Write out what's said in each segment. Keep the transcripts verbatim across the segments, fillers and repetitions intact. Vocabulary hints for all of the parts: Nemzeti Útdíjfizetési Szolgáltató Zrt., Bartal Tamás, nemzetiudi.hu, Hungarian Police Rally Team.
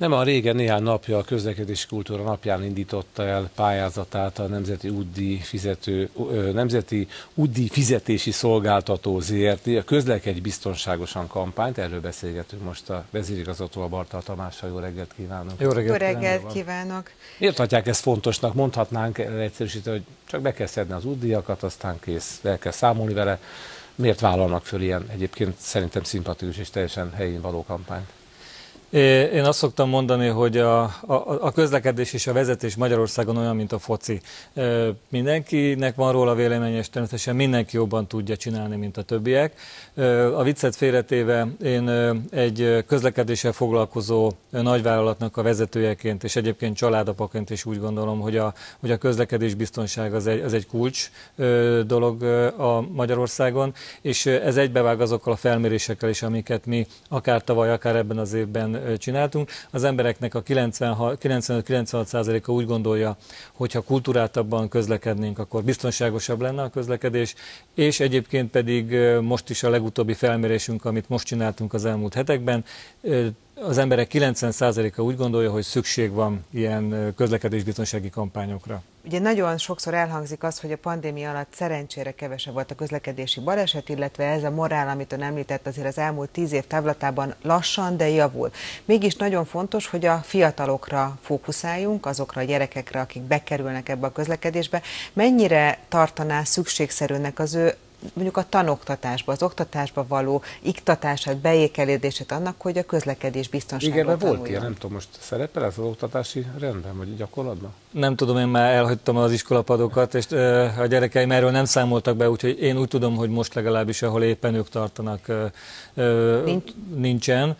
Nem a régen néhány napja a közlekedési kultúra napján indította el pályázatát a Nemzeti Útdíjfizető, Nemzeti Útdíjfizetési Szolgáltató Zrt. A Közlekedj biztonságosan kampányt, erről beszélgetünk most a vezérigazgatóval, Bartal Tamással. Jó reggelt kívánok! Jó reggelt, Jó reggelt kívánok! Érthatják ezt fontosnak, mondhatnánk egyszerűsítve, hogy csak be kell szedni az útdíjakat, aztán kész, el kell számolni vele. Miért vállalnak föl ilyen egyébként szerintem szimpatikus és teljesen helyén való kampányt? Én azt szoktam mondani, hogy a, a, a közlekedés és a vezetés Magyarországon olyan, mint a foci. Mindenkinek van róla véleménye, és természetesen mindenki jobban tudja csinálni, mint a többiek. A viccet félretéve én egy közlekedéssel foglalkozó nagyvállalatnak a vezetőjeként, és egyébként családapaként is úgy gondolom, hogy a, hogy a közlekedés biztonság az egy, az egy kulcs dolog a Magyarországon, és ez egybevág azokkal a felmérésekkel is, amiket mi akár tavaly, akár ebben az évben csináltunk. Az embereknek a kilencvenöt-kilencvenhat százaléka úgy gondolja, hogy ha kulturáltabban közlekednénk, akkor biztonságosabb lenne a közlekedés, és egyébként pedig most is a legutóbbi felmérésünk, amit most csináltunk az elmúlt hetekben, az emberek kilencven százaléka úgy gondolja, hogy szükség van ilyen közlekedésbiztonsági kampányokra. Ugye nagyon sokszor elhangzik az, hogy a pandémia alatt szerencsére kevesebb volt a közlekedési baleset, illetve ez a morál, amit ön említett, azért az elmúlt tíz év távlatában lassan, de javul. Mégis nagyon fontos, hogy a fiatalokra fókuszáljunk, azokra a gyerekekre, akik bekerülnek ebbe a közlekedésbe. Mennyire tartaná szükségszerűnek az ő mondjuk a tanoktatásba, az oktatásba való iktatását, beékelődését annak, hogy a közlekedés biztonságot tanuljon. Igen, de volt ilyen, nem tudom, most szerepel ez az oktatási rendben, vagy gyakorlatban? Nem tudom, én már elhagytam az iskolapadokat, és a gyerekeim erről nem számoltak be, úgyhogy én úgy tudom, hogy most legalábbis, ahol éppen ők tartanak, Nincs. nincsen.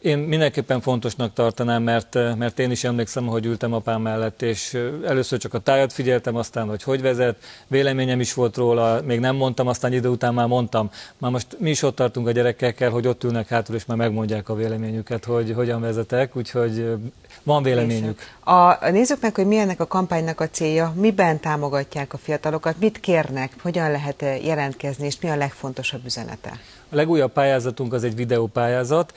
Én mindenképpen fontosnak tartanám, mert, mert én is emlékszem, hogy ültem apám mellett, és először csak a tájat figyeltem, aztán, hogy hogy vezet, véleményem is volt róla, még nem mondtam, aztán idő után már mondtam. Már most mi is ott tartunk a gyerekekkel, hogy ott ülnek hátul, és már megmondják a véleményüket, hogy hogyan vezetek, úgyhogy van véleményük. A, nézzük meg, hogy mi ennek a kampánynak a célja, miben támogatják a fiatalokat, mit kérnek, hogyan lehet jelentkezni, és mi a legfontosabb üzenete? A legújabb pályázatunk az egy videópályázat.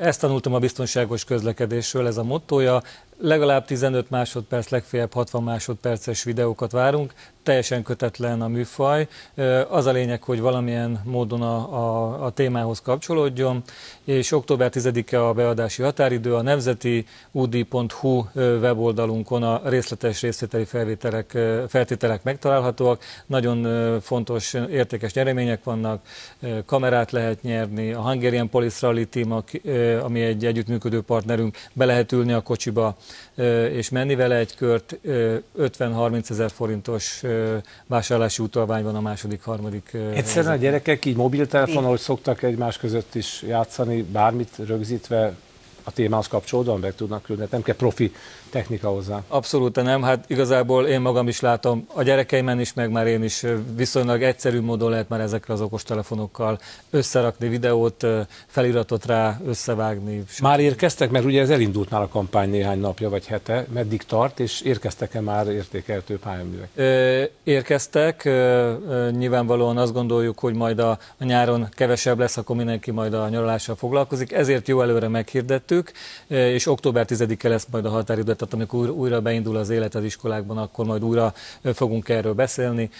Ezt tanultam a biztonságos közlekedésről, ez a mottója. Legalább tizenöt másodperc, legfeljebb hatvan másodperces videókat várunk, teljesen kötetlen a műfaj. Az a lényeg, hogy valamilyen módon a, a, a témához kapcsolódjon, és október tizedike a beadási határidő. A nemzetiudi pont hu weboldalunkon a részletes részvételi felvételek, feltételek megtalálhatóak. Nagyon fontos, értékes nyeremények vannak, kamerát lehet nyerni, a Hungarian Police Rally Team, ami egy együttműködő partnerünk, be lehet ülni a kocsiba, és menni vele egy kört. Ötven-harmincezer forintos vásárlási utalvány van a második, harmadik. Egyszerűen a gyerekek így mobiltelefon, ahogy szoktak egymás között is játszani, bármit rögzítve, a témához kapcsolódóan meg tudnak küldni, nem kell profi technika hozzá. Abszolút nem, hát igazából én magam is látom, a gyerekeimen is, meg már én is viszonylag egyszerű módon lehet már ezekre az okostelefonokkal összerakni videót, feliratot rá, összevágni. Már érkeztek, mert ugye ez elindult már a kampány néhány napja vagy hete, meddig tart, és érkeztek-e már értékelhető pályaművek? Érkeztek, nyilvánvalóan azt gondoljuk, hogy majd a nyáron kevesebb lesz, akkor mindenki majd a nyaralással foglalkozik, ezért jó előre meghirdettük, és október tizedike lesz majd a határidő, tehát amikor újra beindul az élet az iskolákban, akkor majd újra fogunk erről beszélni,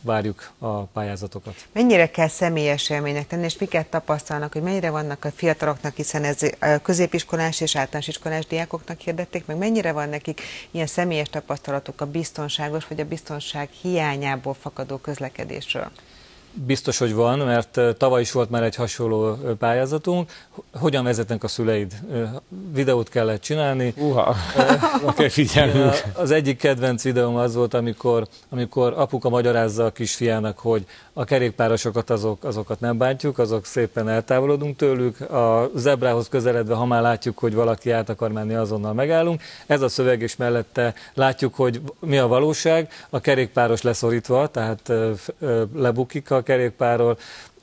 várjuk a pályázatokat. Mennyire kell személyes élménynek tenni, és miket tapasztalnak, hogy mennyire vannak a fiataloknak, hiszen ez középiskolás és általános iskolás diákoknak hirdették, meg mennyire van nekik ilyen személyes tapasztalatuk a biztonságos vagy a biztonság hiányából fakadó közlekedésről? Biztos, hogy van, mert tavaly is volt már egy hasonló pályázatunk. Hogyan vezetnek a szüleid? Videót kellett csinálni. Uha, oké, figyelünk. Az egyik kedvenc videóm az volt, amikor, amikor apuka magyarázza a kisfiának, hogy a kerékpárosokat azok, azokat nem bántjuk, azok szépen eltávolodunk tőlük. A zebrához közeledve, ha már látjuk, hogy valaki át akar menni, azonnal megállunk. Ez a szöveg, és mellette látjuk, hogy mi a valóság. A kerékpáros leszorítva, tehát lebukik a a kerékpárról.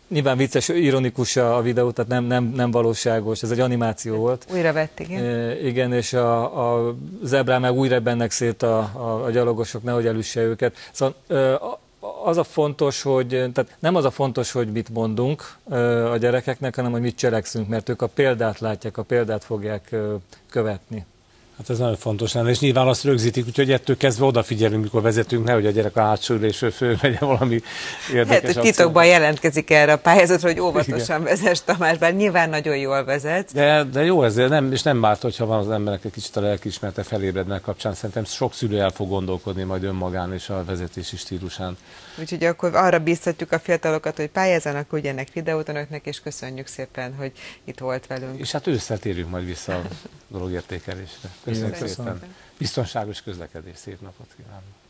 Nyilván vicces, ironikus a videó, tehát nem, nem, nem valóságos, ez egy animáció volt. Újra vett, igen. E, igen, és a, a zebrán meg újra bennek szét a, a, a gyalogosok, nehogy elüsse őket. Szóval e, a, az a fontos, hogy tehát nem az a fontos, hogy mit mondunk a gyerekeknek, hanem hogy mit cselekszünk, mert ők a példát látják, a példát fogják követni. Hát ez nagyon fontos lenne, és nyilván azt rögzítik, úgyhogy ettől kezdve odafigyelünk, mikor vezetünk, nehogy a gyerek a hátsó ülésről fölvegye valami érdekes. Hát titokban jelentkezik erre a pályázatra, hogy óvatosan vezess, Tamás, bár nyilván nagyon jól vezet. De, de jó ezért, nem, és nem várt, hogyha van az emberek egy kicsit a lelkiismerete felébrednek kapcsán. Szerintem sok szülő el fog gondolkodni majd önmagán és a vezetési stílusán. Úgyhogy akkor arra bíztatjuk a fiatalokat, hogy pályázzanak, küldjenek videót önöknek, és köszönjük szépen, hogy itt volt velünk. És hát ősszel térjünk majd vissza a dolog értékelésre. Köszönjük szépen. Biztonságos közlekedés, szép napot kívánok!